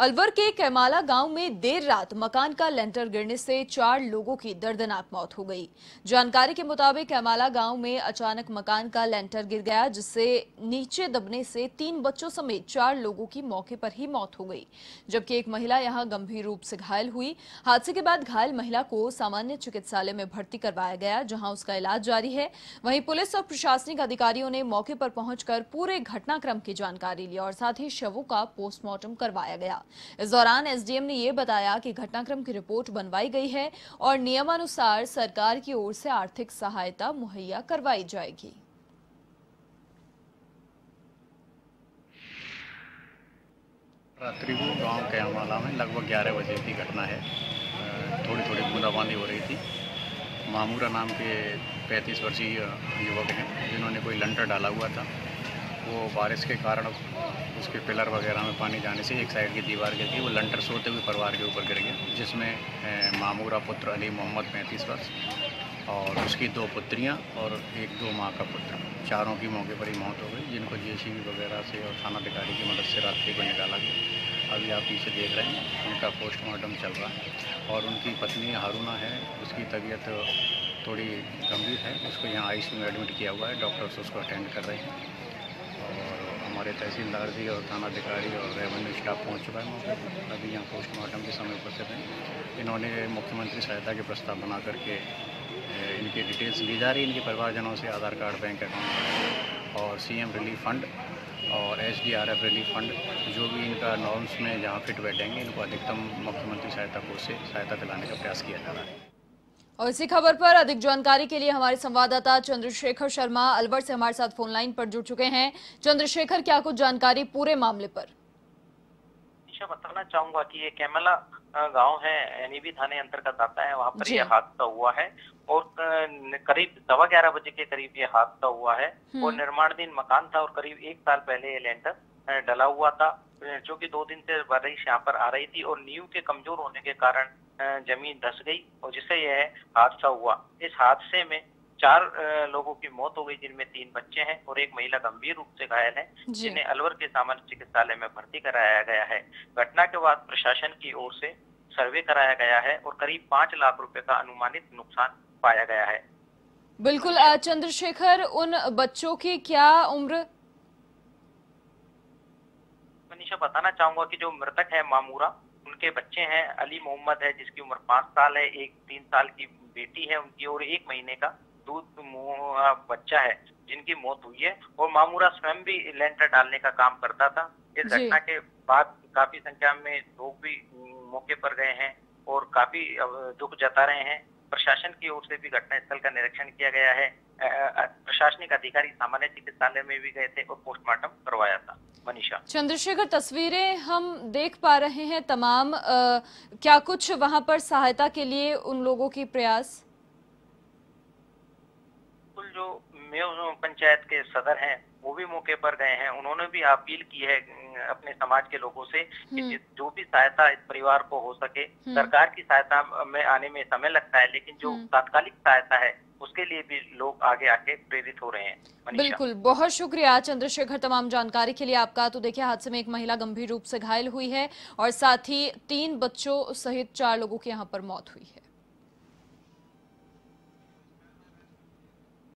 अलवर के कैमाला गांव में देर रात मकान का लेंटर गिरने से 4 लोगों की दर्दनाक मौत हो गई। जानकारी के मुताबिक कैमाला गांव में अचानक मकान का लेंटर गिर गया, जिससे नीचे दबने से 3 बच्चों समेत 4 लोगों की मौके पर ही मौत हो गई, जबकि एक महिला यहां गंभीर रूप से घायल हुई। हादसे के बाद घायल महिला को सामान्य चिकित्सालय में भर्ती करवाया गया, जहाँ उसका इलाज जारी है। वहीं पुलिस और प्रशासनिक अधिकारियों ने मौके पर पहुंचकर पूरे घटनाक्रम की जानकारी ली और साथ ही शवों का पोस्टमार्टम करवाया गया। इस दौरान एसडीएम ने यह बताया कि घटनाक्रम की रिपोर्ट बनवाई गई है और नियमानुसार सरकार की ओर से आर्थिक सहायता मुहैया करवाई जाएगी। रात्रि को गांव कैमाला में लगभग 11 बजे की घटना है। थोड़ी बूंदाबांदी हो रही थी। मामूरा नाम के 35 वर्षीय युवक हैं, जिन्होंने कोई लंटर डाला हुआ था। वो बारिश के कारण उसके पिलर वगैरह में पानी जाने से एक साइड की दीवार गिर गई। वो लंटर सोते हुए परिवार के ऊपर गिर गया, जिसमें मामूरा पुत्र अली मोहम्मद 35 वर्ष और उसकी 2 पुत्रियां और 1-2 माँ का पुत्र, चारों की मौके पर ही मौत हो गई, जिनको जेसीबी वगैरह से और थानाधिकारी की मदद से रास्ते को निकाला गया। अभी आप पीछे देख रहे हैं, उनका पोस्टमार्टम चल रहा है। और उनकी पत्नी हारुणा है, उसकी तबीयत थोड़ी गंभीर है। उसको यहाँ ICU में एडमिट किया हुआ है। डॉक्टर्स उसको अटेंड कर रहे हैं और हमारे तहसीलदार जी और थानाधिकारी और रेवेन्यू स्टाफ पहुँच चुका है मौके पर। अभी यहाँ पोस्टमार्टम के समय उपस्थित हैं। इन्होंने मुख्यमंत्री सहायता के प्रस्ताव बना करके इनकी डिटेल्स ली जा रही है। इनके परिवारजनों से आधार कार्ड, बैंक अकाउंट और CM रिलीफ फंड और SDRF रिलीफ फंड, जो भी इनका नॉर्म्स में जहाँ फिट बैठेंगे, इनको अधिकतम मुख्यमंत्री सहायता कोष से सहायता दिलाने का प्रयास किया जा रहा है। और इसी खबर पर अधिक जानकारी के लिए हमारे संवाददाता चंद्रशेखर शर्मा अलवर से हमारे साथ फोन लाइन पर जुड़ चुके हैं। चंद्रशेखर, क्या कुछ जानकारी पूरे मामले पर? बताना चाहूंगा कि ये कैमाला गांव है, एएनबी थाने अंतर्गत आता है। वहां पर ये हादसा हुआ है और करीब 11:15 बजे के करीब ये हादसा हुआ है। और निर्माणाधीन मकान था और करीब 1 साल पहले ये लेंटर डला हुआ था, जो कि 2 दिन से बारिश यहाँ पर आ रही थी और नींव के कमजोर होने के कारण जमीन धंस गई और जिससे यह हादसा हुआ। इस हादसे में 4 लोगों की मौत हो गई, जिनमें 3 बच्चे हैं और एक महिला गंभीर रूप से घायल है, जिन्हें अलवर के सामान्य चिकित्सालय में भर्ती कराया गया है। घटना के बाद प्रशासन की ओर से सर्वे कराया गया है और करीब 5 लाख रुपए का अनुमानित नुकसान पाया गया है। बिल्कुल। चंद्रशेखर, उन बच्चों की क्या उम्र? मनीषा, बताना चाहूंगा कि जो मृतक है मामूरा, उनके बच्चे हैं। अली मोहम्मद है, जिसकी उम्र 5 साल है, एक 3 साल की बेटी है उनकी और 1 महीने का दूध बच्चा है, जिनकी मौत हुई है। और मामूरा स्वयं भी लेंटर डालने का काम करता था। इस घटना के बाद काफी संख्या में लोग भी मौके पर गए हैं और काफी दुख जता रहे हैं। प्रशासन की ओर से भी घटनास्थल का निरीक्षण किया गया है। प्रशासनिक अधिकारी सामान्य चिकित्सालय में भी गए थे और पोस्टमार्टम करवाया था। मनीषा, चंद्रशेखर, तस्वीरें हम देख पा रहे हैं तमाम। क्या कुछ वहां पर सहायता के लिए उन लोगों की प्रयास? जो मेयर पंचायत के सदर हैं, वो भी मौके पर गए हैं। उन्होंने भी अपील की है अपने समाज के लोगों से कि जो भी सहायता इस परिवार को हो सके। सरकार की सहायता में आने में समय लगता है, लेकिन जो तात्कालिक सहायता है उसके लिए भी लोग आगे आके प्रेरित हो रहे हैं। बिल्कुल, बहुत शुक्रिया चंद्रशेखर तमाम जानकारी के लिए आपका। तो देखिए, हादसे में एक महिला गंभीर रूप से घायल हुई है और साथ ही 3 बच्चों सहित 4 लोगों की यहाँ पर मौत हुई है।